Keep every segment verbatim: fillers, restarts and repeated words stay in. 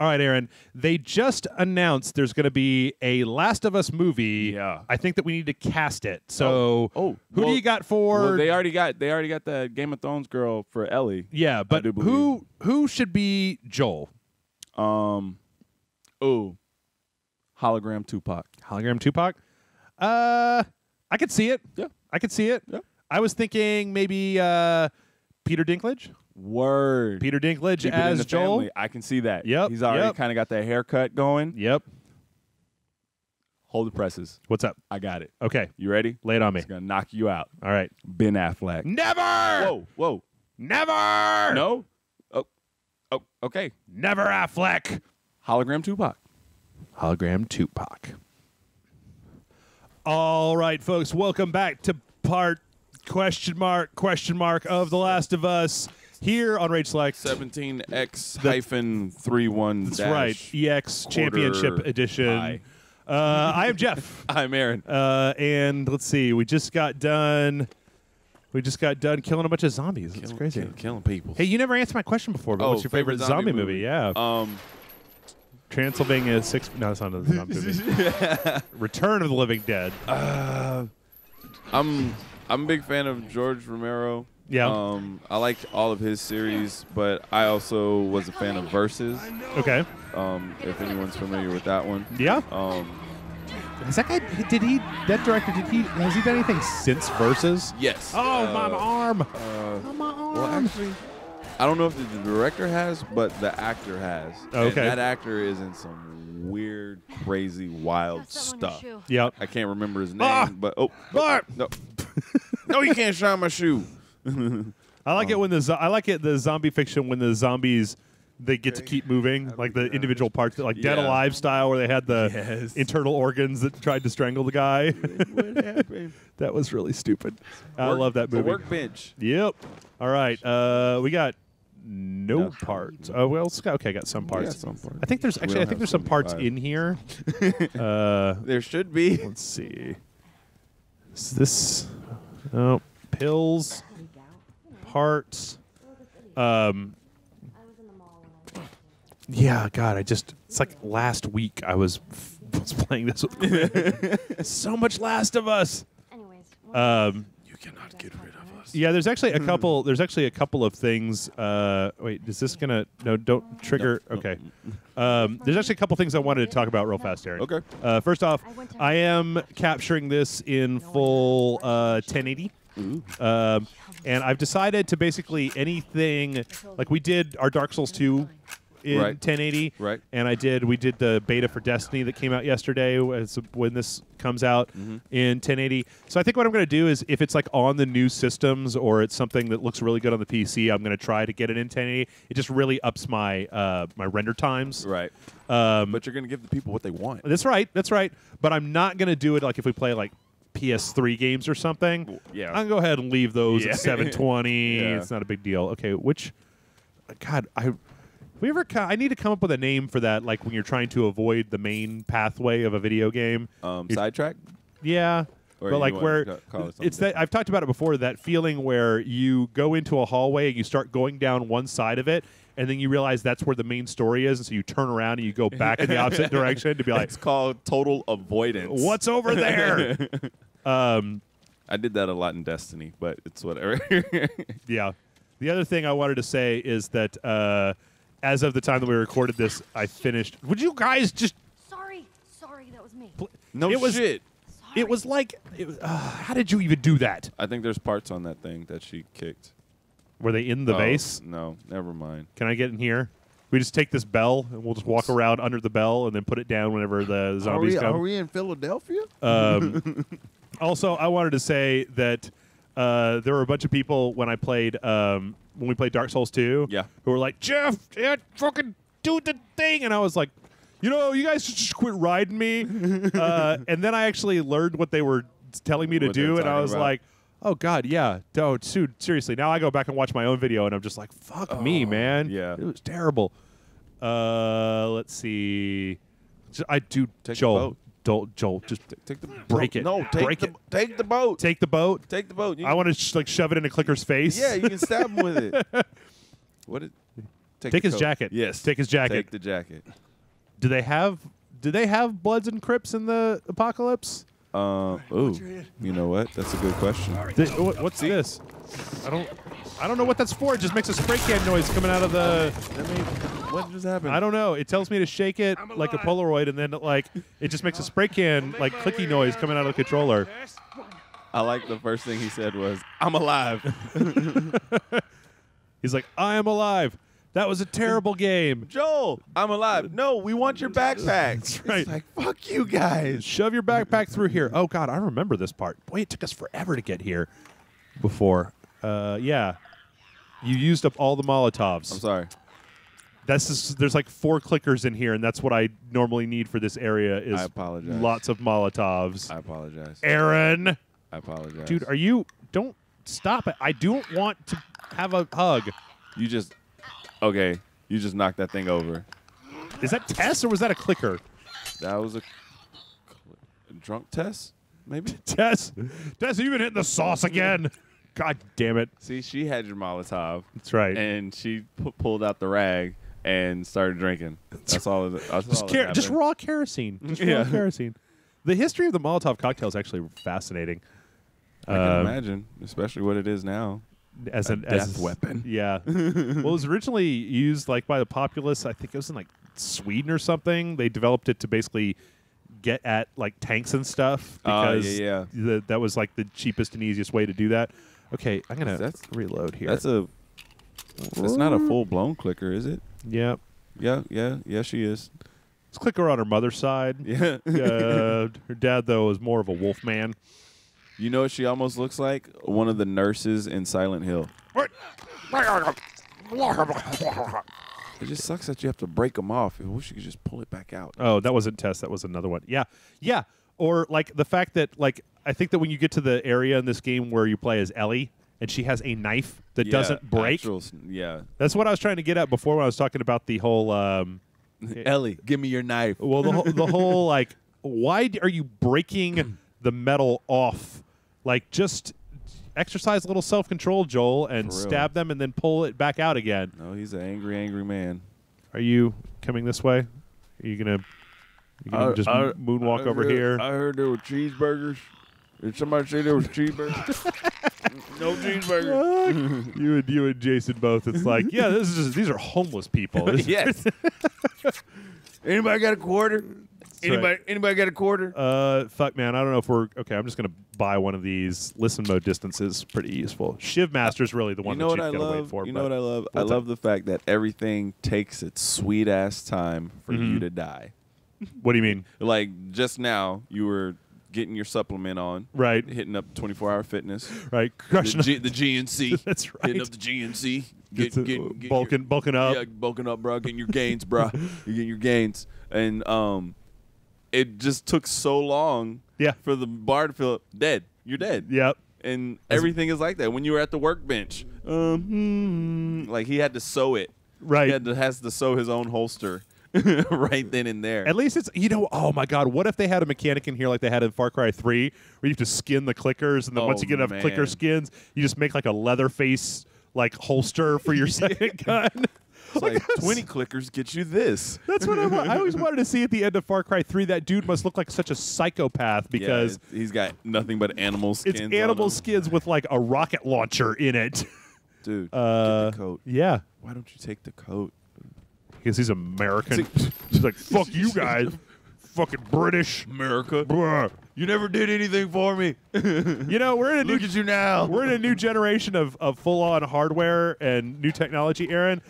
All right, Aaron. They just announced there's going to be a Last of Us movie. Yeah. I think that we need to cast it. So, oh, oh. who well, do you got for? Well, they already got. They already got the Game of Thrones girl for Ellie. Yeah, but who who should be Joel? Um, oh, hologram Tupac. Hologram Tupac. Uh, I could see it. Yeah, I could see it. Yeah. I was thinking maybe uh, Peter Dinklage. Word. Peter Dinklage Keep as Joel. Family. I can see that. Yep. He's already yep. kind of got that haircut going. Yep. Hold the presses. What's up? I got it. Okay. You ready? Lay it on me. It's going to knock you out. All right. Ben Affleck. Never. Whoa. Whoa. Never. No. Oh. Oh. Okay. Never Affleck. Hologram Tupac. Hologram Tupac. All right, folks. Welcome back to part question mark, question mark of The Last of Us. Here on Rage Slack, seventeen X hyphen three one. That's right, E X Championship Edition. Uh, I am Jeff. I'm Aaron. Uh, and let's see, we just got done. We just got done killing a bunch of zombies. It's crazy. Kill, killing people. Hey, you never answered my question before. But oh, what's your favorite, favorite zombie, zombie movie? movie? Yeah. Um, Transylvania is six. No, it's not a zombie movie. Return of the Living Dead. Uh, I'm I'm a big fan of George Romero. Yeah, um, I liked all of his series, but I also was a fan of Versus. Okay. Um, if anyone's familiar with that one. Yeah. Um, Is that guy? Did he? That director? Did he? Has he done anything since Versus? Yes. Oh, uh, my arm. Uh, oh, my arm. Well, actually, I don't know if the director has, but the actor has. Okay. And that actor is in some weird, crazy, wild stuff. Yep. I can't remember his name, ah! but oh, oh no, no, you can't shine my shoe. I like um, it when the I like it the zombie fiction when the zombies they get to keep moving like the individual parts that, like yeah. Dead Alive style where they had the yes. internal organs that tried to strangle the guy. What happened? That was really stupid. Work, I love that movie. The workbench. Yep. All right. Uh, we got no, no parts. Oh well, okay. Got some parts. Got some parts. I think there's actually I think there's some parts five. in here. uh, there should be. Let's see. Is this? Oh, pills. Parts, um, yeah. God, I just—it's like last week I was, f was playing this with so much Last of Us. Um, you cannot get rid of us. Yeah, there's actually a couple. There's actually a couple of things. Uh, wait, is this gonna? No, don't trigger. Okay. Um, there's actually a couple things I wanted to talk about real fast, Aaron. Okay. Uh, first off, I am capturing this in full uh, ten eighty. Um, and I've decided to basically anything like we did our Dark Souls two in right. ten eighty, right? And I did we did the beta for Destiny that came out yesterday. As when this comes out mm-hmm. in ten eighty, so I think what I'm going to do is if it's like on the new systems or it's something that looks really good on the P C, I'm going to try to get it in ten eighty. It just really ups my uh, my render times, right? Um, but you're going to give the people what they want. That's right. That's right. But I'm not going to do it like if we play like. P S three games or something. Yeah, I can go ahead and leave those yeah. at seven twenty. Yeah. It's not a big deal. Okay, which, God, I, we ever? I need to come up with a name for that. Like when you're trying to avoid the main pathway of a video game. Um, sidetrack. Yeah, or but like where it's that I've talked about it before. That feeling where you go into a hallway and you start going down one side of it. And then you realize that's where the main story is, and so you turn around and you go back in the opposite direction to be like, "It's called total avoidance." What's over there? um, I did that a lot in Destiny, but it's whatever. Yeah. The other thing I wanted to say is that uh, as of the time that we recorded this, I finished. Would you guys just? Sorry, sorry, that was me. No it was, shit. Sorry. It was like, it was, uh, how did you even do that? I think there's parts on that thing that she kicked. Were they in the oh, base? No, never mind. Can I get in here? We just take this bell and we'll just walk around under the bell and then put it down whenever the zombies are we, come. Are we in Philadelphia? Um, also, I wanted to say that uh, there were a bunch of people when I played um, when we played Dark Souls two, yeah. who were like, "Jeff, yeah, fucking do the thing," and I was like, "You know, you guys should just quit riding me." uh, and then I actually learned what they were telling me what to do, and I was about. like. Oh, God, yeah. Dude, seriously, now I go back and watch my own video, and I'm just like, fuck oh, me, man. Yeah. It was terrible. Uh, let's see. I do, take Joel. Joel, Joel, just take the break it. No, take break the, it. Take the boat. Take the boat. Take the boat. You I want to sh like shove it in a clicker's face. Yeah, you can stab him with it. What? It, Take, take his coat. jacket. Yes. Take his jacket. Take the jacket. Do they have do they have Bloods and Crips in the apocalypse? Um, uh, ooh, you know what? That's a good question. The, what, what's See? this? I don't, I don't know what that's for. It just makes a spray can noise coming out of the. That made, what just happened? I don't know. It tells me to shake it like a Polaroid, and then like it just makes a spray can like clicky noise coming out of the controller. I like the first thing he said was, "I'm alive." He's like, "I am alive." That was a terrible game. Joel, I'm alive. No, we want your backpack. That's right. It's like, fuck you guys. Shove your backpack through here. Oh, God, I remember this part. Boy, it took us forever to get here before. Uh, yeah. You used up all the Molotovs. I'm sorry. That's just, there's like four clickers in here, and that's what I normally need for this area is I apologize. lots of Molotovs. I apologize. Aaron. I apologize. Dude, are you... Don't stop it. I don't want to have a hug. You just... Okay, you just knocked that thing over. Is that Tess or was that a clicker? That was a, a drunk Tess, maybe? Tess? Tess, you've been hitting the sauce again. God damn it. See, she had your Molotov. That's right. And she pu pulled out the rag and started drinking. That's all. That's just, all that just raw kerosene. Just yeah. raw kerosene. The history of the Molotov cocktail is actually fascinating. I um, can imagine, especially what it is now. As a an death as, weapon. Yeah. Well, it was originally used like by the populace. I think it was in like Sweden or something. They developed it to basically get at like tanks and stuff because uh, yeah, yeah. The, that was like the cheapest and easiest way to do that. Okay, I'm gonna that's, reload here. That's a. That's not a full blown clicker, is it? Yeah. Yeah. Yeah. Yeah. She is. It's clicker on her mother's side. Yeah. uh, her dad though is more of a wolf man. You know what she almost looks like? One of the nurses in Silent Hill. It just sucks that you have to break them off. I wish you could just pull it back out. Oh, that wasn't Tess. That was another one. Yeah. Yeah. Or like the fact that like I think that when you get to the area in this game where you play as Ellie and she has a knife that yeah, doesn't break. Actual, yeah. That's what I was trying to get at before when I was talking about the whole... Um, Ellie, give me your knife. Well, the, the whole like, why are you breaking the metal off? Like, just exercise a little self-control, Joel, and stab them and then pull it back out again. No, he's an angry, angry man. Are you coming this way? Are you going to just I, moonwalk I over heard, here? I heard there were cheeseburgers. Did somebody say there was cheeseburgers? No cheeseburgers. you, and, you and Jason both. It's like, yeah, this is just, these are homeless people. Yes. Anybody got a quarter? That's anybody right. anybody got a quarter? Uh, fuck, man. I don't know if we're... Okay, I'm just going to buy one of these. Listen mode distances. Pretty useful. Shiv Master's really the one you know that you've got to wait for. You know what I love? I love the fact that everything takes its sweet-ass time for mm-hmm. you to die. What do you mean? Like, just now, you were getting your supplement on. Right. Hitting up twenty-four hour Fitness. Right. Crushing the, the G N C. That's right. Hitting up the G N C. Get, get, get, get bulking, your, bulking up. Yeah, bulking up, bro. Getting your gains, bro. You're getting your gains. And... um. It just took so long yeah. for the bar to fill up. Dead. You're dead. Yep. And everything is like that. When you were at the workbench, um, like he had to sew it. Right. He had to, has to sew his own holster right then and there. At least it's, you know, oh, my God. What if they had a mechanic in here like they had in Far Cry three where you have to skin the clickers, and then oh, once you get enough man. clicker skins, you just make like a leather face like holster for your second gun? It's like twenty clickers get you this. That's what I want. I always wanted to see at the end of Far Cry three. That dude must look like such a psychopath because yeah, he's got nothing but animal skins. It's animal on him. skins with like a rocket launcher in it. Dude, uh, get the coat. Yeah. Why don't you take the coat? Because he's American. He's like, fuck you guys. Fucking British America. Bruh. You never did anything for me. You know, we're in a new, look at you now. We're in a new generation of, of full-on hardware and new technology, Aaron.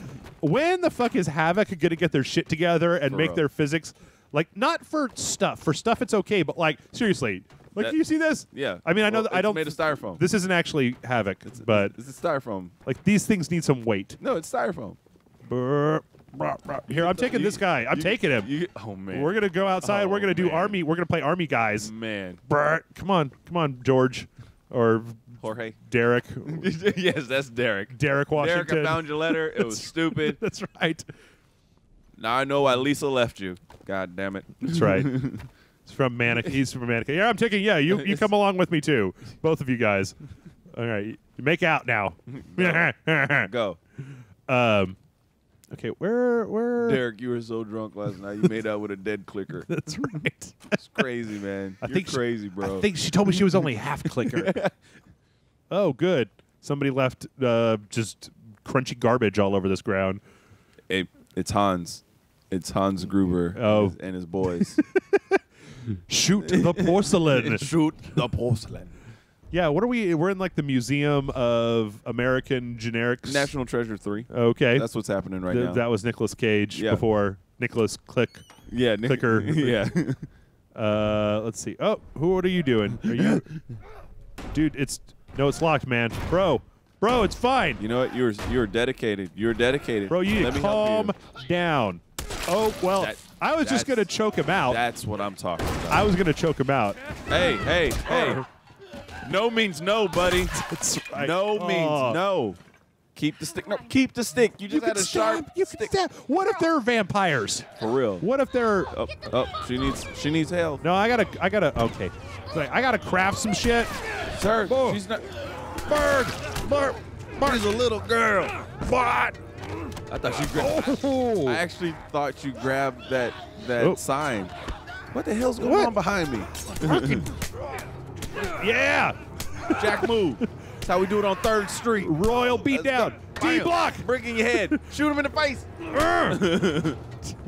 When the fuck is Havoc going to get their shit together and for make real. their physics? Like, not for stuff. For stuff, it's okay. But, like, seriously. Like, that, do you see this? Yeah. I mean, I know well, that I don't. It's made of styrofoam. This isn't actually Havoc, it's, but. This is styrofoam. Like, these things need some weight. No, it's styrofoam. Burr. Here, I'm taking you, this guy. I'm you, taking him. You, oh, man. We're going to go outside. Oh, we're going to do army. We're going to play army guys. Man. Brr, come on. Come on, George. Or Jorge. Derek. Yes, that's Derek. Derek Washington. Derek, I found your letter. It was stupid. That's right. Now I know why Lisa left you. God damn it. That's right. It's from Manic. He's from Manic. Yeah, I'm taking. Yeah, you, you come along with me, too. Both of you guys. All right. Make out now. Go. Go. Um. Okay, where where Derek, you were so drunk last night. You made out with a dead clicker. That's right. It's crazy, man. I You're think crazy, she, bro. I think she told me she was only half clicker. Oh, good. Somebody left uh, just crunchy garbage all over this ground. It, it's Hans. It's Hans Gruber oh. and, his, and his boys. Shoot the porcelain. Shoot the porcelain. Yeah, what are we? We're in like the Museum of American Generics. National Treasure three. Okay. That's what's happening right Th now. That was Nicolas Cage yeah. before Nicolas Click. Yeah, Nic Clicker. Yeah. Uh, let's see. Oh, who, what are you doing? Are you, dude? It's no, it's locked, man. Bro, bro, it's fine. You know what? You're you're dedicated. You're dedicated. Bro, you need to calm down. Oh well, that, I was just gonna choke him out. That's what I'm talking about. I was gonna choke him out. Hey, hey, hey. No means no, buddy. That's right. No oh. means no. Keep the stick. No, keep the stick. You just you had a stab. sharp you stick. Stab. What if they're vampires? For real. What if they're? Oh, oh, she needs. She needs help. No, I gotta. I gotta. Okay. Like, I gotta craft some shit. Sir, Boom. she's not. Bird. Bird. Bird is a little girl. What? I thought you grabbed. Oh. I, I actually thought you grabbed that that oh. sign. What the hell's going what? on behind me? Yeah! Jack move. That's how we do it on third Street. Royal beatdown. D-block. Breaking your head. Shoot him in the face.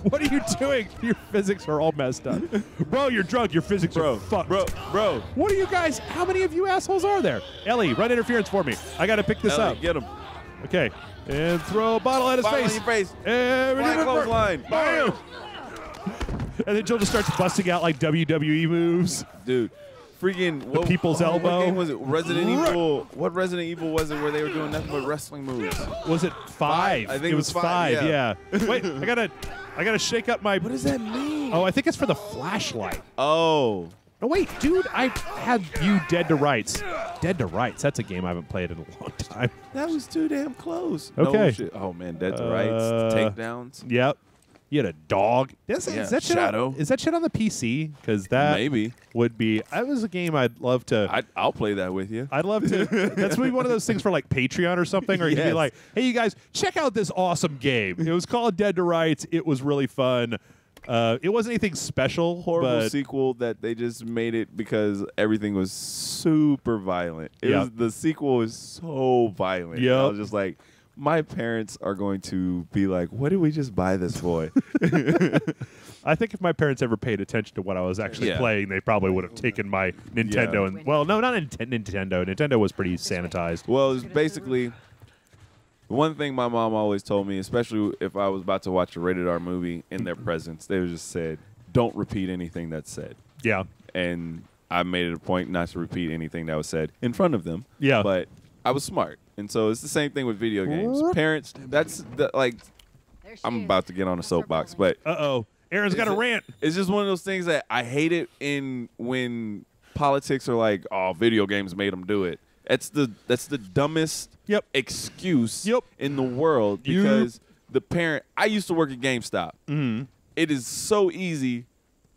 What are you doing? Your physics are all messed up. Bro, you're drunk. Your physics bro, are fucked. Bro, bro. What are you guys? How many of you assholes are there? Ellie, run interference for me. I got to pick this Ellie, up. get him. Okay. And throw a bottle at his bottle face. Bottle on your face. And Blind clothesline. Bam. And then Jill just starts busting out like W W E moves. Dude. Freaking what, the people's oh, elbow. What game was it? Resident Evil. What Resident Evil was it where they were doing nothing but wrestling moves? Was it five? five I think it, it was five. five yeah. yeah. Wait, I gotta, I gotta shake up my. What does that mean? Oh, I think it's for the flashlight. Oh. Oh wait, dude, I had you Dead to Rights. Dead to Rights. That's a game I haven't played in a long time. That was too damn close. Okay. No shit. Oh man, Dead to uh, Rights. The takedowns. Yep. You had a dog. That's, yeah, is that shit Shadow. On, is that shit on the P C? Because that Maybe. would be. That was a game I'd love to. I'd, I'll play that with you. I'd love to. That's maybe one of those things for like Patreon or something. Or yes. You'd be like, hey, you guys, check out this awesome game. It was called Dead to Rights. It was really fun. Uh, it wasn't anything special. Horrible sequel that they just made it because everything was super violent. It yep. was, the sequel was so violent. Yep. I was just like. My parents are going to be like, what did we just buy this boy? I think if my parents ever paid attention to what I was actually yeah. playing, they probably would have taken my Nintendo. Yeah. and Well, no, not Nintendo. Nintendo was pretty sanitized. Well, it was basically one thing my mom always told me, especially if I was about to watch a rated R movie in their presence, they just said, don't repeat anything that's said. Yeah. And I made it a point not to repeat anything that was said in front of them. Yeah. But I was smart. And so it's the same thing with video games. Parents, that's the, like, I'm about to get on a soapbox, but uh-oh, Aaron's got a rant. It's just one of those things that I hate it in when politics are like, oh, video games made them do it. That's the that's the dumbest yep. excuse yep. in the world because you. the parent. I used to work at GameStop. Mm-hmm. It is so easy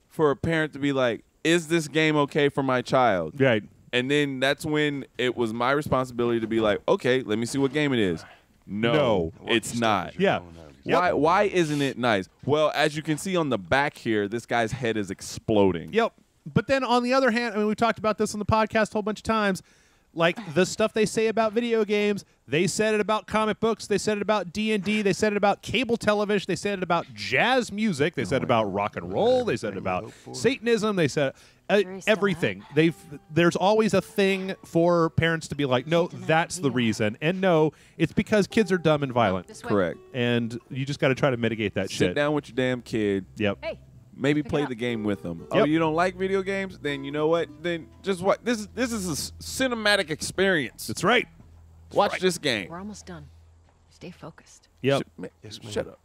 for a parent to be like, "Is this game okay for my child?" Right. And then that's when it was my responsibility to be like, okay, let me see what game it is. No, no. it's not. Yeah. Yep. Why Why isn't it nice? Well, as you can see on the back here, this guy's head is exploding. Yep. But then on the other hand, I mean, we've talked about this on the podcast a whole bunch of times. Like the stuff they say about video games, they said it about comic books, they said it about D and D, they said it about cable television, they said it about jazz music, they said about rock and roll, they said about Satanism, they said uh, everything. They've there's always a thing for parents to be like, no, that's the reason, and no, it's because kids are dumb and violent. Correct. And you just got to try to mitigate that shit. Sit down with your damn kid. Yep. Hey. Maybe play the game with them. Yep. Oh, you don't like video games? Then you know what? Then just what? This is this is a cinematic experience. That's right. That's Watch right. this game. We're almost done. Stay focused. Yep. Sh yes, Shut up.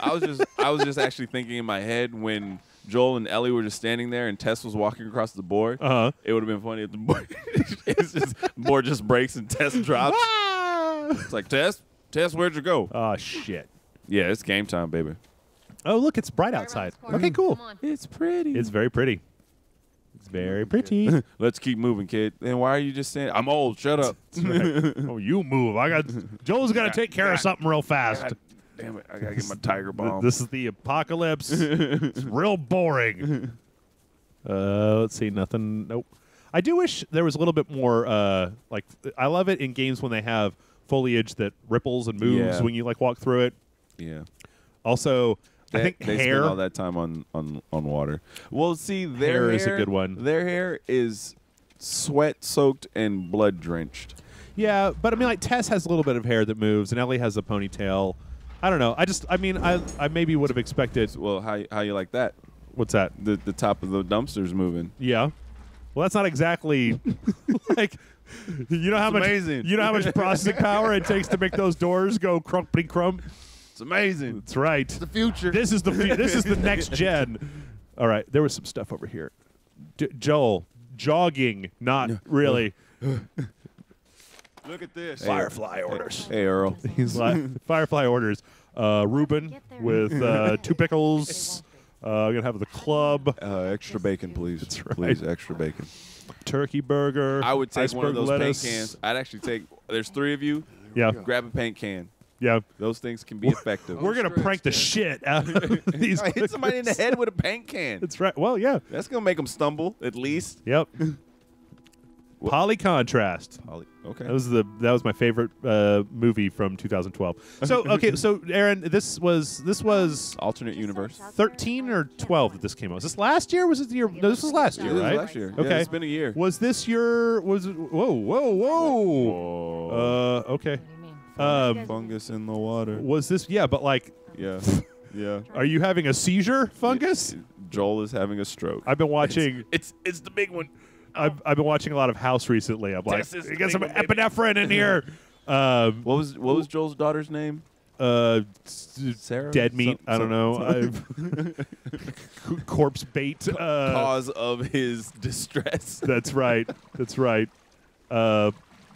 I was just I was just actually thinking in my head when Joel and Ellie were just standing there and Tess was walking across the board. Uh huh. It would have been funny if the board it's just board just breaks and Tess drops. It's like Tess, Tess, where'd you go? Oh shit. Yeah, it's game time, baby. Oh, look, it's bright outside. Okay, cool. It's pretty. It's very pretty. It's very pretty. Let's keep moving, kid. And why are you just saying, I'm old, shut up. Right. Oh, you move. I got Joel's got to take care of something real fast. damn it, I gotta get my tiger bomb. This is the apocalypse. It's real boring. Uh, let's see, nothing. Nope. I do wish there was a little bit more. Uh, like I love it in games when they have foliage that ripples and moves yeah. when you like walk through it. Yeah. Also, they, I think they hair. Spend all that time on on on water. Well, see, their hair, hair is a good one. Their hair is sweat soaked and blood drenched. Yeah, but I mean, like Tess has a little bit of hair that moves, and Ellie has a ponytail. I don't know. I just, I mean, I I maybe would have expected. Well, how how you like that? What's that? The the top of the dumpster's moving. Yeah. Well, that's not exactly like you know how it's much amazing. you know how much processing power it takes to make those doors go crumpity crump. It's amazing. That's right. It's the future. This is the this is the next gen. All right, there was some stuff over here. D Joel jogging, not really. Look at this. Firefly hey, orders. Hey, Earl. He's like Firefly orders. Uh, Reuben with uh, two pickles. Uh, I'm gonna have the club. Uh, extra bacon, please. That's right. Please, extra bacon. Turkey burger. I would take one of those lettuce. paint cans. I'd actually take. There's three of you. Yeah. Grab a paint can. Yeah. Those things can be we're, effective. We're gonna prank the shit out of these. I hit somebody in the head with a paint can. That's right. Well, yeah. That's gonna make them stumble at least. Yep. Poly contrast. Poly, okay. That was the that was my favorite uh, movie from two thousand twelve. So okay, so Aaron, this was this was alternate universe. Thirteen or twelve that this came out. Was this last year? Was it the year? No, this was last year, right? It was last year. Okay, yeah, it's been a year. Was this your? Was it, whoa, whoa, whoa. Uh, okay. Um, fungus in the water. Was this? Yeah, but like. Yeah. Yeah. Are you having a seizure, fungus? Joel is having a stroke. I've been watching. It's it's, it's the big one. I've, I've been watching a lot of House recently. I'm like, get some epinephrine in here. Um, what was what was Joel's daughter's name? Uh, Sarah. Dead meat. Some, I don't know. I've corpse bait. Uh, Cause of his distress. That's right. That's right. Uh,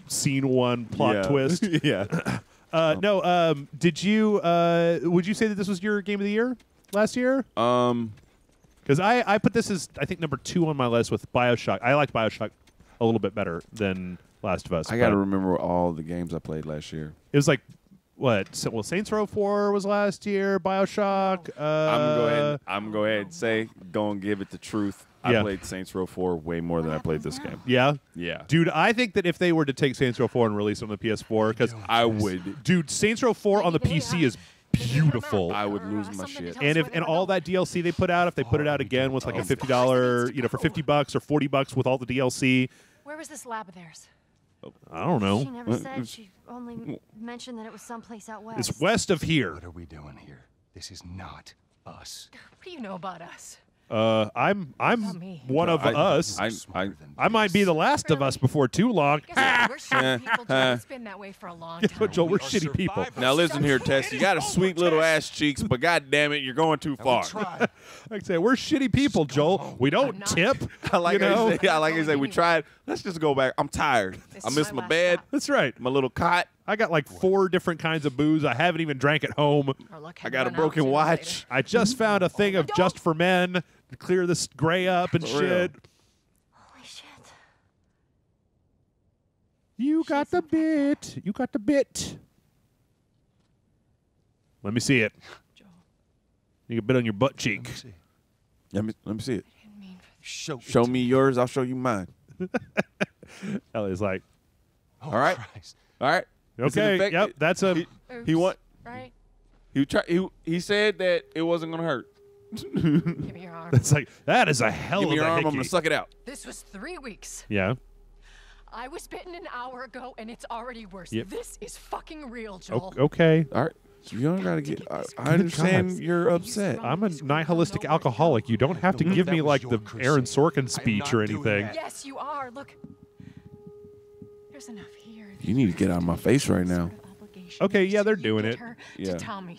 scene one plot yeah. twist. yeah. Uh, no. Um, did you? Uh, would you say that this was your game of the year last year? Um. Because I, I put this as, I think, number two on my list with Bioshock. I liked Bioshock a little bit better than Last of Us. I got to remember all the games I played last year. It was like, what? So, well, Saints Row four was last year, Bioshock. Uh, I'm going to go ahead, I'm go ahead and say, don't give it the truth. Yeah. I played Saints Row four way more than I played this game. Yeah? Yeah. Dude, I think that if they were to take Saints Row four and release it on the P S four, because I would. Dude, Saints Row four on the P C is beautiful. I would lose my shit. And if and all that D L C they put out, if they put it out again with like a fifty dollar, you know, for fifty bucks or forty bucks with all the D L C. Where was this lab of theirs? I don't know. She never said. She only mentioned that it was someplace out west. It's west of here. What are we doing here? This is not us. What do you know about us? Uh, I'm I'm one of us. I I I might be the last of us before too long. We're shitty people. It's been that way for a long time. Joel, we're shitty people. Now listen here, Tess. You got a sweet little ass cheeks, but God damn it, you're going too far. Like I say, we're shitty people, Joel. We don't tip. I like I say. I like I say. We tried. Let's just go back. I'm tired. I miss my bed. That's right. My little cot. I got like four different kinds of booze. I haven't even drank at home. I got a broken watch. I just found a thing of Just for Men to clear this gray up and shit. Holy shit. You got the bit. You got the bit. Let me see it. You got a bit on your butt cheek. Let me let me see it. Show me yours. I'll show you mine. Ellie's like, all right, all right. Okay. Yep. That's a. He, he what? Right. He tried. He he said that it wasn't gonna hurt. Give me your arm. That's like that is a hell Give of a. Give me your arm. Hickey. I'm gonna suck it out. This was three weeks. Yeah. I was bitten an hour ago, and it's already worse. Yep. This is fucking real, Joel. O okay. All right. You don't gotta get. I, I understand God. you're upset. I'm a nihilistic alcoholic. You don't have to give me like the Aaron Sorkin speech or anything. Yes, you are. Look. There's enough here. You need to get out of my face right now. Okay, yeah, they're doing it. Yeah. I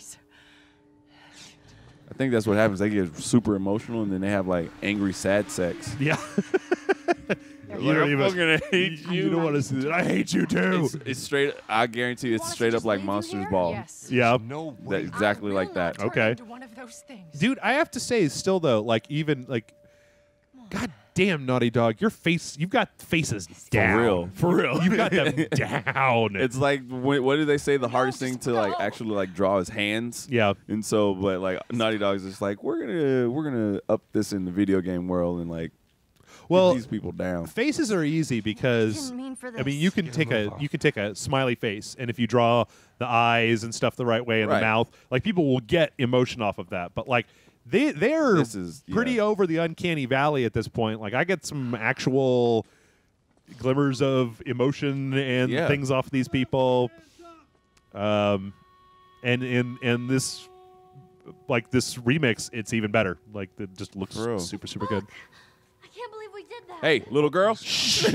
think that's what happens. They get super emotional, and then they have, like, angry, sad sex. Yeah. You don't even, gonna hate you. You don't want to see that. I hate you, too. It's, it's straight. I guarantee it's straight up like Monsters Ball. Yes. Yeah. No way. Exactly like that. Okay. Dude, I have to say, still, though, like, even, like, God damn, Naughty Dog, your face, you've got faces down. For real. For real. You've got them down. It's like, what do they say? The hardest thing to like actually like draw is hands. Yeah. And so, but like Naughty Dog's just like, we're gonna we're gonna up this in the video game world and like, well, get these people down. Faces are easy because mean I mean you can Get take a off. you can take a smiley face, and if you draw the eyes and stuff the right way and right. the mouth, like people will get emotion off of that. But like they they're this is, pretty yeah. over the uncanny valley at this point. Like I get some actual glimmers of emotion and yeah. things off these people. Um, and and and this like this remix, it's even better. Like it just looks Bro. super super good. Hey, little girl. Shh.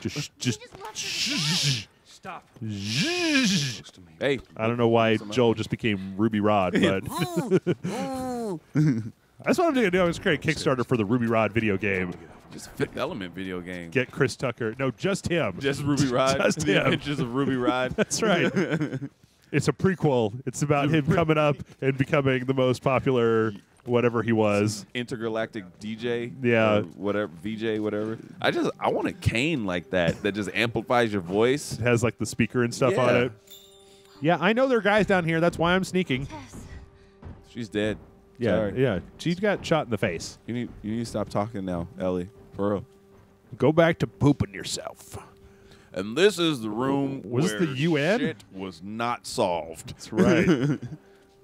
just, just. Shh. Stop. Hey. I don't know why Joel just became Ruby Rod, but that's what I'm doing. I was creating Kickstarter for the Ruby Rod video game. Just Fifth Element video game. Get Chris Tucker. No, just him. Just Ruby Rod. Just him. Pictures of Ruby Rod. That's right. It's a prequel. It's about him coming up and becoming the most popular. Whatever he was, intergalactic D J, yeah, whatever V J, whatever. I just I want a cane like that that just amplifies your voice. It has like the speaker and stuff yeah. on it. Yeah, I know there are guys down here. That's why I'm sneaking. Yes. She's dead. Yeah, Sorry. yeah. She's got shot in the face. You need you need to stop talking now, Ellie. For real. Go back to pooping yourself. And this is the room was where the U N? Shit was not solved. That's right.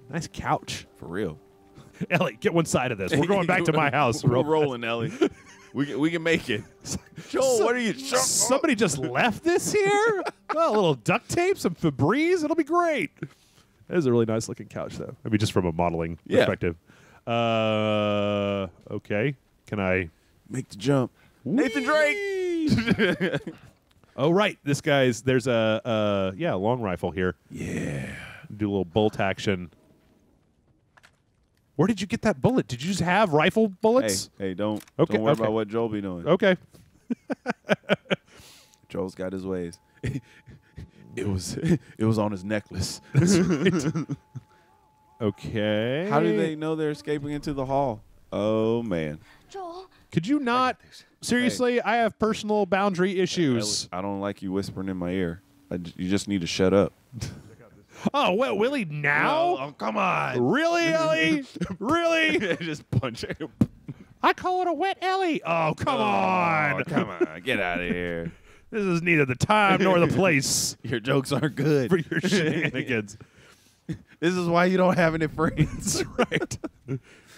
Nice couch. For real. Ellie, get one side of this. We're going back to my house. We're rolling, Ellie. We can, we can make it. Joel, so, what are you? Somebody just left this here? Well, a little duct tape, some Febreze. It'll be great. That is a really nice looking couch, though. I mean, just from a modeling yeah. perspective. Uh, okay. Can I make the jump? Whee! Nathan Drake. Oh, right. This guy's, there's a, uh, yeah, long rifle here. Yeah. Do a little bolt action. Where did you get that bullet? Did you just have rifle bullets? Hey, hey don't, okay, don't worry okay. about what Joel be doing. Okay. Joel's got his ways. It was it was on his necklace. Okay. How do they know they're escaping into the hall? Oh, man. Joel. Could you not? Seriously, hey. I have personal boundary issues. I don't like you whispering in my ear. I, you just need to shut up. Oh, well, Willie now? Oh, come on. Really, Ellie? Really? Just punch her. I call it a wet Ellie. Oh, come oh, on. Come on. Get out of here. This is neither the time nor the place. Your jokes aren't good. For your shenanigans. This is why you don't have any friends. Right.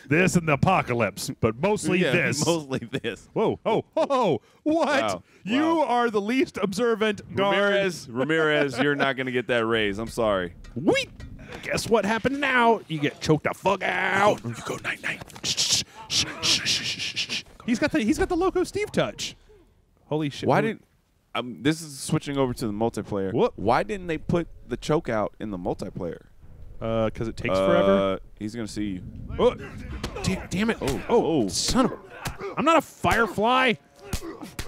This and the apocalypse, but mostly yeah, this. Mostly this. Whoa, oh, oh, what? Wow. You wow. are the least observant guard. Ramirez, Ramirez, you're not going to get that raise. I'm sorry. Wheat. Guess what happened now? You get choked the fuck out. You go night-night. Shh, shh, shh, shh, shh. He's got the he's got the Loco Steve touch. Holy shit. Why did um, this is switching over to the multiplayer. What? Why didn't they put the choke out in the multiplayer? Uh, because it takes uh, forever. He's gonna see you. Oh, damn, damn it! Oh, oh, oh, son of! A, I'm not a firefly.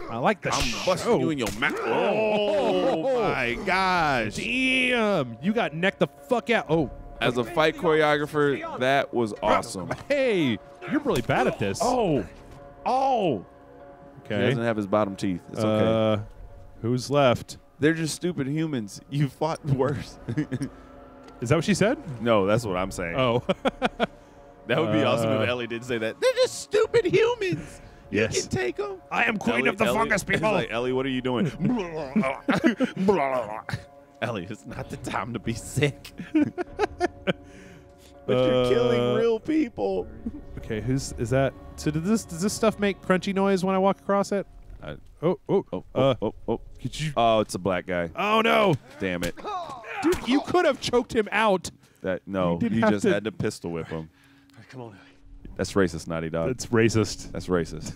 I like the. I'm busting oh. you in your mouth. Oh my gosh! Damn, you got necked the fuck out. Oh. As a fight choreographer, that was awesome. Hey, you're really bad at this. Oh, oh. Okay. He doesn't have his bottom teeth. It's uh, okay. Who's left? They're just stupid humans. You fought worse. Is that what she said? No, that's what I'm saying. Oh. That would be uh, awesome if Ellie did say that. They're just stupid humans. Yes. You can take them. I am queen Ellie, of the Ellie, fungus people. Like, Ellie, what are you doing? Ellie, it's not the time to be sick. But uh, you're killing real people. Okay, who's is that? So does this does this stuff make crunchy noise when I walk across it? I, oh, oh, oh, oh, uh, oh, oh. Could you? Oh, it's a black guy. Oh, no. Damn it. Dude, you could have choked him out. That No, you, you just to... had to pistol whip him. All right, come on. That's racist, Naughty Dog. That's racist. That's racist.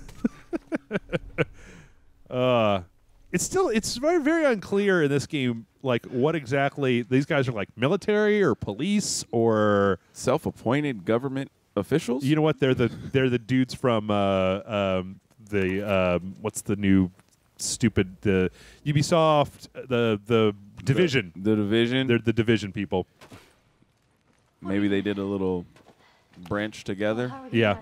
uh, it's still, it's very, very unclear in this game, like, what exactly these guys are, like, military or police or... Self-appointed government officials? You know what? They're the they're the dudes from uh, um, the, um, what's the new... Stupid, the Ubisoft, the the Division, the, the Division, they're the Division people. Maybe they did a little branch together. Yeah.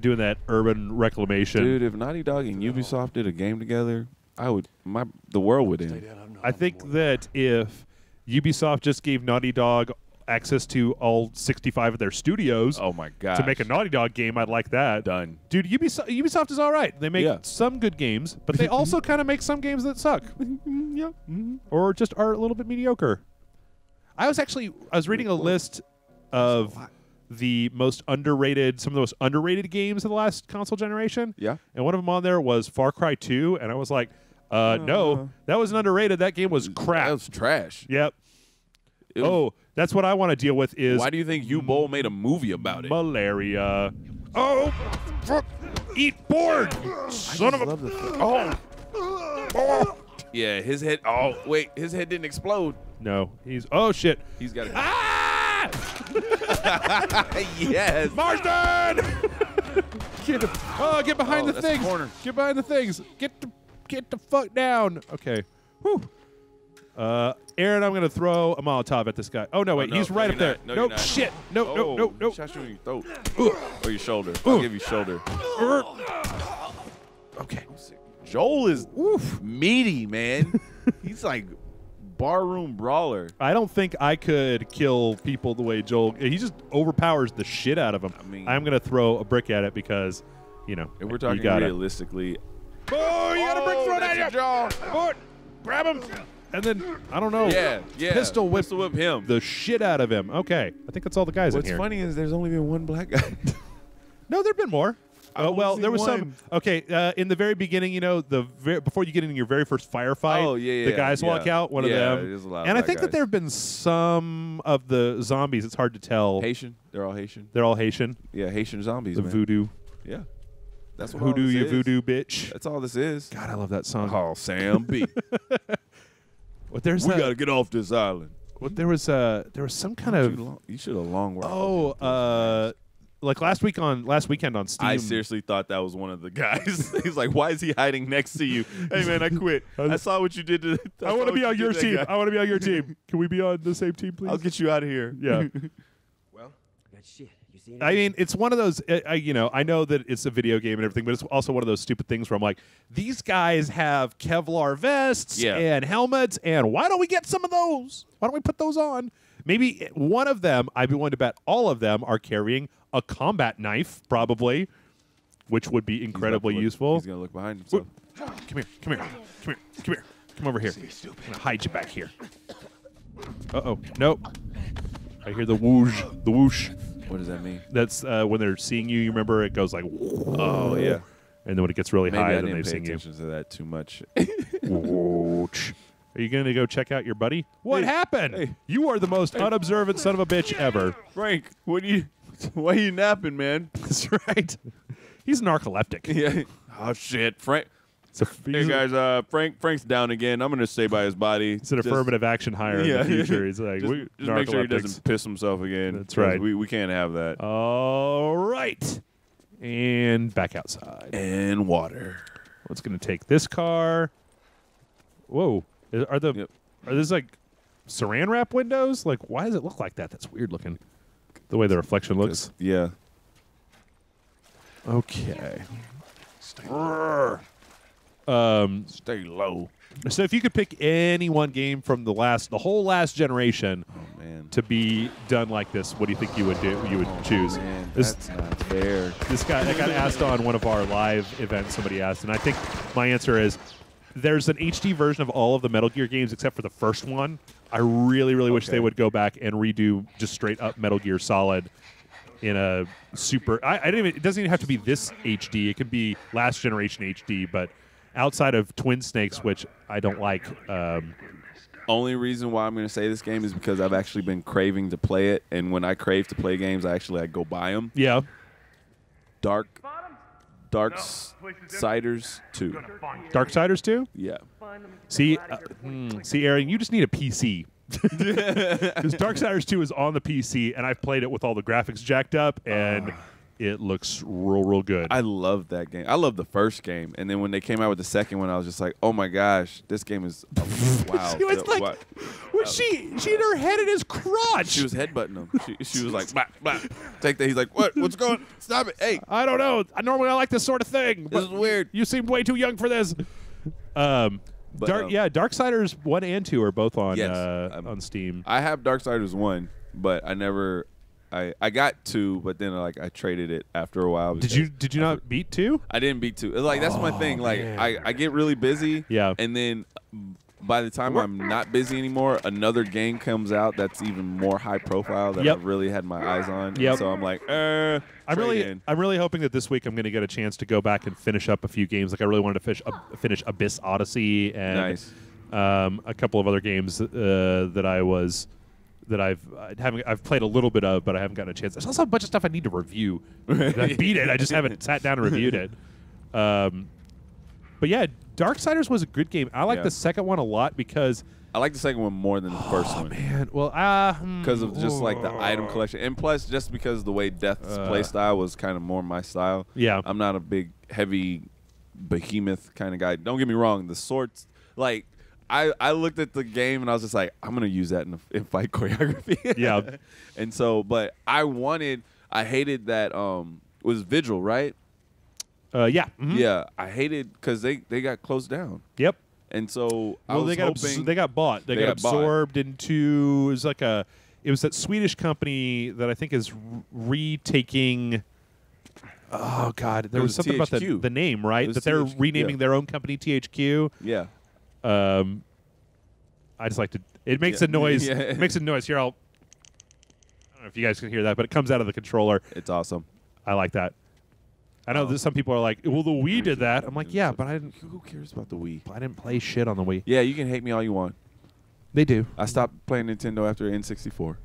doing that urban reclamation. Dude, if Naughty Dog and Ubisoft did a game together, I would my the world would end. I think that if Ubisoft just gave Naughty Dog access to all sixty-five of their studios. Oh my god! To make a Naughty Dog game, I'd like that. Done, dude. Ubisoft, Ubisoft is all right. They make yeah. some good games, but they also kind of make some games that suck, yeah, or just are a little bit mediocre. I was actually I was reading a list of the most underrated, some of the most underrated games of the last console generation. Yeah, and one of them on there was Far Cry two, and I was like, uh, uh, no, that wasn't underrated. That game was crap. That was trash. Yep. It oh. That's what I want to deal with is... Why do you think U-Bowl made a movie about it? Malaria. Oh, fuck. Eat board. Son of a... Oh. oh. Yeah, his head... Oh, wait. His head didn't explode. No. He's... Oh, shit. He's got to... Ah! Yes. Marsden! Get him. Oh, get behind oh, the things. The get behind the things. Get the, get the fuck down. Okay. Whew. Uh... Aaron, I'm going to throw a Molotov at this guy. Oh, no, wait. Oh, no, he's right up there. No, nope. Not. Shit. No, oh, no, no, no. Shot you in your throat. Or your shoulder. I'll Ooh. give you shoulder. Okay. Joel is Oof. meaty, man. He's like barroom brawler. I don't think I could kill people the way Joel. He just overpowers the shit out of them. I mean, I'm going to throw a brick at it because, you know. If we're talking you realistically. Oh, you got a brick thrown at your jaw. Oh, grab him. And then, I don't know, yeah, yeah. pistol whip, pistol whip him. The shit out of him. Okay. I think that's all the guys What's in here. What's funny is there's only been one black guy. No, there have been more. Uh, well, there was one. some. Okay, uh, in the very beginning, you know, the very, before you get into your very first firefight, oh, yeah, yeah, the guys yeah. walk out, one yeah, of them. There's a lot and of I think guys. that there have been some of the zombies. It's hard to tell. Haitian. They're all Haitian. They're all Haitian. Yeah, Haitian zombies, The man. voodoo. Yeah. That's what Hoodoo, you voodoo bitch. That's all this is. God, I love that song. Oh, Sam B. But there's we a, gotta get off this island. What there was uh there was some kind of you, long, you should have long worked. Oh, uh, like last week on last weekend on Steam. I seriously thought that was one of the guys. He's like, why is he hiding next to you? Hey man, I quit. I saw what you did to. I, I want to be on you your team. I want to be on your team. Can we be on the same team, please? I'll get you out of here. Yeah. Well, that shit. I mean, it's one of those, uh, you know, I know that it's a video game and everything, but it's also one of those stupid things where I'm like, these guys have Kevlar vests yeah. and helmets, and why don't we get some of those? Why don't we put those on? Maybe one of them, I'd be willing to bet all of them are carrying a combat knife, probably, which would be incredibly he's look, useful. He's going to look behind himself. Come here, come here, come here, come here. Come over here. I'm going to hide you back here. Uh-oh, no. I hear the whoosh, the whoosh. What does that mean? That's uh, when they're seeing you. You remember it goes like, oh yeah, and then when it gets really Maybe high, I then they've seen you. Maybe I didn't pay attention to that too much. Are you going to go check out your buddy? What hey, happened? Hey. You are the most hey. unobservant son of a bitch ever, Frank. What are you? Why are you napping, man? That's right. He's narcoleptic. Yeah. Oh shit, Frank. Hey guys, uh, Frank. Frank's down again. I'm gonna stay by his body. It's an just, affirmative action hire yeah. in the future. He's like, just, we, just make sure he doesn't piss himself again. That's right. We we can't have that. All right, and back outside. And water. What's gonna take this car? Whoa, are the yep. are these like saran wrap windows? Like, why does it look like that? That's weird looking. The way the reflection looks. Yeah. Okay. Stay Um, Stay low. So if you could pick any one game from the last, the whole last generation, oh, man. to be done like this, what do you think you would do? You would oh, choose. Man, this, that's not fair. This guy, that got asked on one of our live events. Somebody asked, and I think my answer is there's an H D version of all of the Metal Gear games except for the first one. I really, really okay. wish they would go back and redo just straight up Metal Gear Solid. In a super, I, I didn't even. It doesn't even have to be this H D. It could be last generation H D, but. Outside of Twin Snakes, which I don't like. Um, Only reason why I'm going to say this game is because I've actually been craving to play it, and when I crave to play games, I actually I go buy them. Yeah. Dark, Darksiders two. Darksiders two? Yeah. See, uh, mm, see, Aaron, you just need a P C. Because Darksiders two is on the P C, and I've played it with all the graphics jacked up, and... Uh. It looks real, real good. I love that game. I love the first game, and then when they came out with the second one, I was just like, "Oh my gosh, this game is oh, wow!" It was like, Was she she had her head in his crotch. She was headbutting him. She, she was like, blah, blah. Take that. He's like, what? What's going? Stop it! Hey, I don't know. I normally I like this sort of thing. This is weird. You seem way too young for this. Um, but, Dark, um, yeah, Darksiders one and two are both on yes, uh, um, on Steam. I have Darksiders one, but I never. I, I got two, but then like I traded it after a while. Did you did you not I, beat two? I didn't beat two. Like that's oh, my thing. Like I, I get really busy. Yeah. And then by the time I'm not busy anymore, another game comes out that's even more high profile that yep. I've really had my eyes on. Yep. So I'm like, uh I'm really in. I'm really hoping that this week I'm gonna get a chance to go back and finish up a few games. Like I really wanted to finish uh, finish Abyss Odyssey and nice. um a couple of other games uh, that I was that I've I haven't I've played a little bit of, but I haven't gotten a chance. There's also a bunch of stuff I need to review. I beat it. I just haven't sat down and reviewed it. Um, but yeah, Darksiders was a good game. I like yeah. the second one a lot because I like the second one more than the oh, first one. Man, well, because uh, of just like the item collection, and plus just because the way Death's uh, play style was kind of more my style. Yeah, I'm not a big heavy behemoth kind of guy. Don't get me wrong. The swords, like. I, I looked at the game and I was just like, I'm gonna use that in, in fight choreography. Yeah, and so, but I wanted, I hated that. Um, it was Vigil, right? Uh, yeah, mm-hmm. yeah. I hated because they they got closed down. Yep. And so well, I was they got hoping they got bought. They, they got, got absorbed bought. into. It was like a. It was that Swedish company that I think is retaking. Oh God, there it was, was something T H Q. About the, the name, right? That they're T H Q, renaming yeah. their own company T H Q. Yeah. Um, I just like to. It makes yeah. a noise. yeah. It makes a noise here. I'll. I don't know if you guys can hear that, but it comes out of the controller. It's awesome. I like that. I know oh. that some people are like, "Well, the Wii did that." I'm like, "Yeah, but I didn't." Who cares about the Wii? I didn't play shit on the Wii. Yeah, you can hate me all you want. They do. I stopped playing Nintendo after N sixty-four.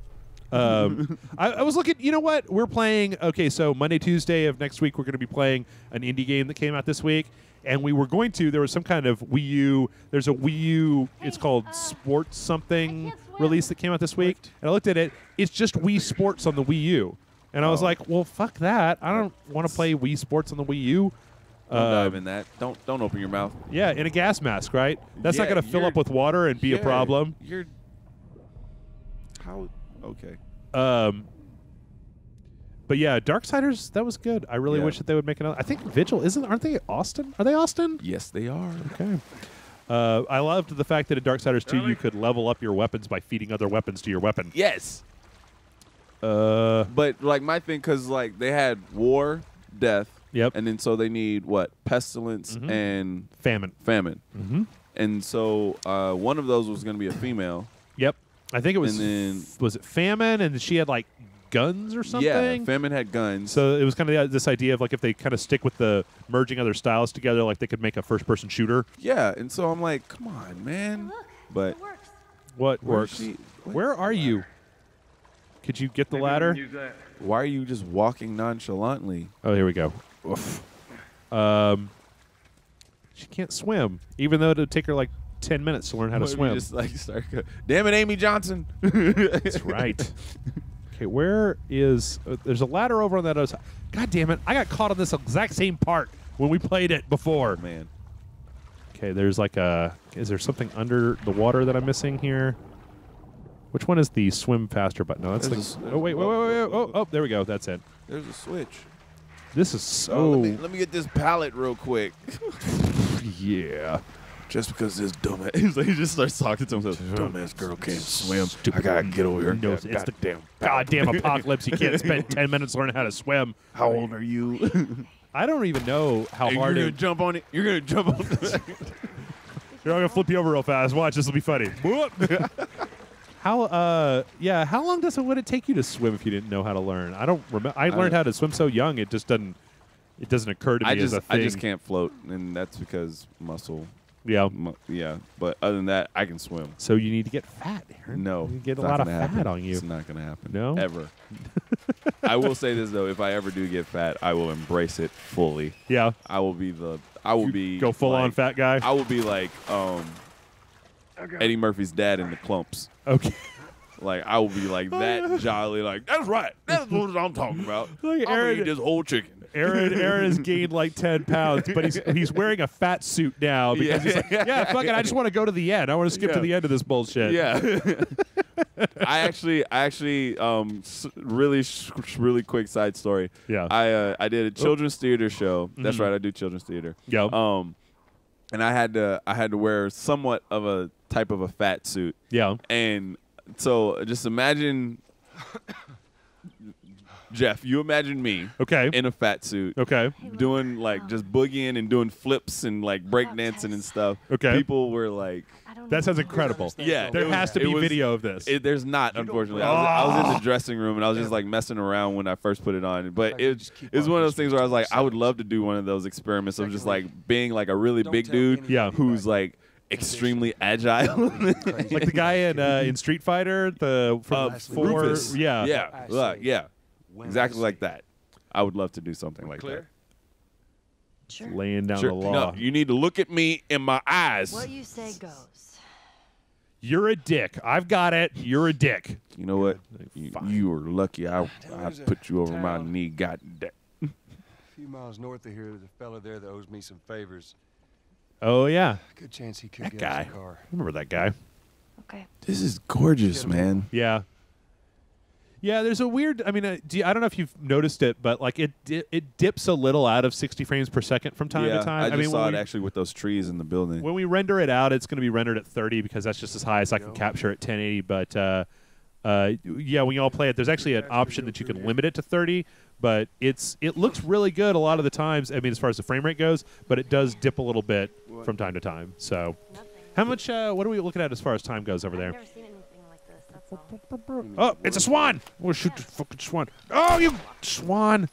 Um, I, I was looking. You know what? We're playing. Okay, so Monday, Tuesday of next week, we're going to be playing an indie game that came out this week. And we were going to, there was some kind of Wii U, there's a Wii U, hey, it's called uh, Sports something release that came out this week. And I looked at it, it's just Wii Sports on the Wii U. And oh. I was like, well, fuck that. I don't want to play Wii Sports on the Wii U. Don't uh, dive in that. Don't, don't open your mouth. Yeah, in a gas mask, right? That's yeah, not going to fill up with water and be yeah, a problem. You're. How? Okay. Um. But yeah, Darksiders, that was good. I really yeah. wish that they would make another. I think Vigil isn't. Aren't they Austin? Are they Austin? Yes, they are. Okay. Uh, I loved the fact that in Darksiders two, really? you could level up your weapons by feeding other weapons to your weapon. Yes. Uh. But like my thing, because like they had war, death. Yep. And then so they need what? Pestilence mm-hmm. and famine. Famine. Mm-hmm. And so uh, one of those was going to be a female. Yep. I think it was. And then was it famine? And she had like. Guns or something? Yeah, Famine had guns. So it was kind of this idea of like if they kind of stick with the merging other styles together, like they could make a first-person shooter. Yeah, and so I'm like, come on, man. But what works? She, what? Where are you? Could you get the Maybe ladder? Why are you just walking nonchalantly? Oh, here we go. Oof. Um, she can't swim, even though it would take her like ten minutes to learn how what to swim. Just, like, start Damn it, Amy Johnson. That's right. Okay, where is... Uh, there's a ladder over on that other side. God damn it. I got caught on this exact same part when we played it before. Oh, man. Okay, there's like a... Is there something under the water that I'm missing here? Which one is the swim faster button? No, that's there's the... A, oh, wait, wait, wait, wait, wait. Oh, oh, there we go. That's it. There's a switch. This is so... Oh, let, me, let me get this pallet real quick. yeah. Just because this dumbass... he just starts talking to himself. Dumbass girl can't swim. Stupid. I gotta get over here. No, it's God the damn goddamn apocalypse. You can't spend ten minutes learning how to swim. How old are you? I don't even know how hey, hard... You're gonna jump on it. You're gonna jump on it. You're gonna flip you over real fast. Watch, this will be funny. how, uh... Yeah, how long does it, would it take you to swim if you didn't know how to learn? I don't remember. I learned I how to swim so young, it just doesn't... It doesn't occur to me I just, as a thing. I just can't float, and that's because muscle... Yeah, yeah, but other than that, I can swim. So you need to get fat, Aaron. No, you get a lot of fat happen. on you. It's not going to happen. No, ever. I will say this though: if I ever do get fat, I will embrace it fully. Yeah, I will be the. I will you be go full like, on fat guy. I will be like um, okay. Eddie Murphy's dad in The Clumps. Okay. Like I will be like that jolly. Like that's right. That's what I'm talking about. Like Aaron, I'll eat this whole chicken. Aaron Aaron has gained like ten pounds, but he's he's wearing a fat suit now because yeah. he's like, yeah, fuck it, I just want to go to the end. I want to skip yeah. to the end of this bullshit. Yeah. I actually, I actually, um, really, really quick side story. Yeah. I uh, I did a children's Oop. theater show. That's mm-hmm. right, I do children's theater. Yeah. Um, and I had to, I had to wear somewhat of a type of a fat suit. Yeah. And so just imagine. Jeff, you imagine me okay. in a fat suit okay. doing like just boogieing and doing flips and like breakdancing and stuff. Okay. People were like, that sounds incredible. Yeah. There has to be video of this. It, there's not, unfortunately. I was, I was in the dressing room and I was just like messing around when I first put it on. But it, it was one of those things where I was like, I would love to do one of those experiments of just like being like a really big dude yeah. who's like extremely agile, like the guy in uh, in Street Fighter, the from uh, four, Rufus. yeah, yeah, uh, yeah, exactly like that. I would love to do something like Clear? that. Sure. Laying down sure. the law. No, you need to look at me in my eyes. What you say goes. You're a dick. I've got it. You're a dick. You know what? You, you were lucky. I I put you over my knee. God damn. A few miles north of here, there's a fella there that owes me some favors. Oh yeah, good chance he could that get guy. Us a car. Remember that guy? Okay. This is gorgeous, man. Yeah. Yeah, there's a weird. I mean, uh, do you, I don't know if you've noticed it, but like it, it, it dips a little out of sixty frames per second from time yeah, to time. I, I just mean, saw it we, actually with those trees in the building. When we render it out, it's going to be rendered at thirty because that's just as high as I can capture at ten eighty. But uh, uh, yeah, when you all play it, there's actually an option that you can limit it to thirty. But it's it looks really good a lot of the times. I mean, as far as the frame rate goes, but it does dip a little bit what? from time to time. So, Nothing. how much? Uh, what are we looking at as far as time goes over I've there? Never seen anything like this, that's all. Oh, it's a swan! We'll shoot the fucking swan! Oh, you swan!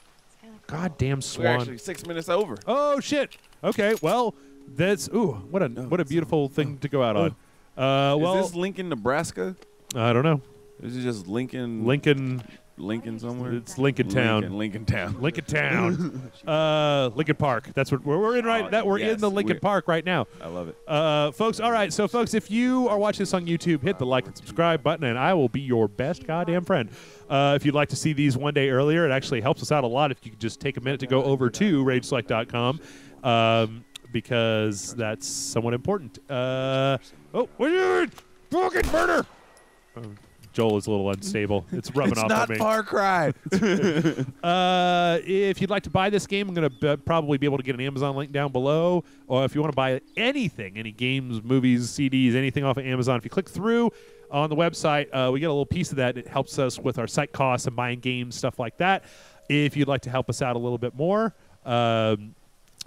Goddamn swan! We're actually six minutes over. Oh shit! Okay, well, that's ooh, what a no, what a beautiful no. thing to go out on. Uh, well, is this Lincoln, Nebraska? I don't know. Is it just Lincoln? Lincoln. Lincoln somewhere? It's Lincoln Town. Lincoln Town. Lincoln Town. uh, Lincoln Park. That's what we're, we're in right now. We're yes, in the Lincoln we're. Park right now. I love it. Uh, folks, all right. So, folks, if you are watching this on YouTube, hit the like and subscribe button, and I will be your best goddamn friend. Uh, if you'd like to see these one day earlier, it actually helps us out a lot if you could just take a minute to go over to rage slack dot com um, because that's somewhat important. Uh, oh, what are you doing? Fucking murder! Um, Joel is a little unstable. It's rubbing it's off on me. It's not Far Cry. uh, if you'd like to buy this game, I'm going to probably be able to get an Amazon link down below. Or if you want to buy anything, any games, movies, C Ds, anything off of Amazon, if you click through on the website, uh, we get a little piece of that. It helps us with our site costs and buying games, stuff like that. If you'd like to help us out a little bit more, um,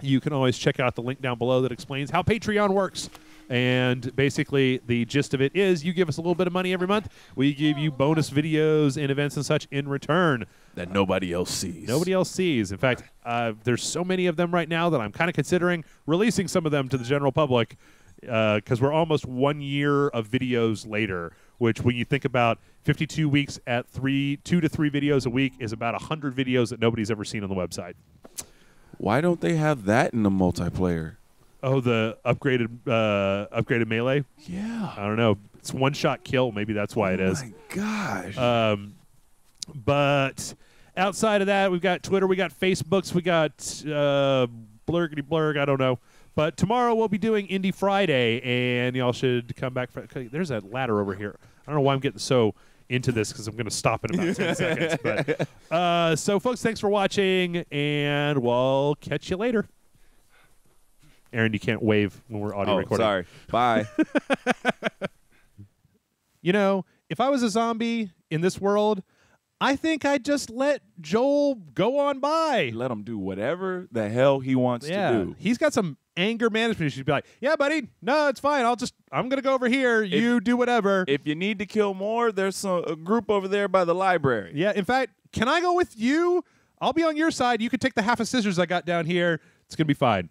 you can always check out the link down below that explains how Patreon works. And basically, the gist of it is you give us a little bit of money every month. We give you bonus videos and events and such in return. That nobody else sees. Nobody else sees. In fact, uh, there's so many of them right now that I'm kind of considering releasing some of them to the general public because uh, we're almost one year of videos later, which when you think about fifty-two weeks at three, two to three videos a week is about one hundred videos that nobody's ever seen on the website. Why don't they have that in the multiplayer? Oh, the upgraded uh, upgraded melee? Yeah. I don't know. It's one-shot kill. Maybe that's why it is. Oh, my gosh. Um, but outside of that, we've got Twitter. We got Facebooks. We got uh, blurgity-blurg. I don't know. But tomorrow we'll be doing Indie Friday, and y'all should come back. For, there's that ladder over here. I don't know why I'm getting so into this because I'm going to stop in about ten seconds. But, uh, so, folks, thanks for watching, and we'll catch you later. Aaron, you can't wave when we're audio oh, recording. Sorry. Bye. You know, if I was a zombie in this world, I think I'd just let Joel go on by. Let him do whatever the hell he wants yeah. to do. He's got some anger management issues. He'd be like, yeah, buddy, no, it's fine. I'll just, I'm going to go over here. If, you do whatever. If you need to kill more, there's some, a group over there by the library. Yeah. In fact, can I go with you? I'll be on your side. You can take the half of scissors I got down here. It's going to be fine.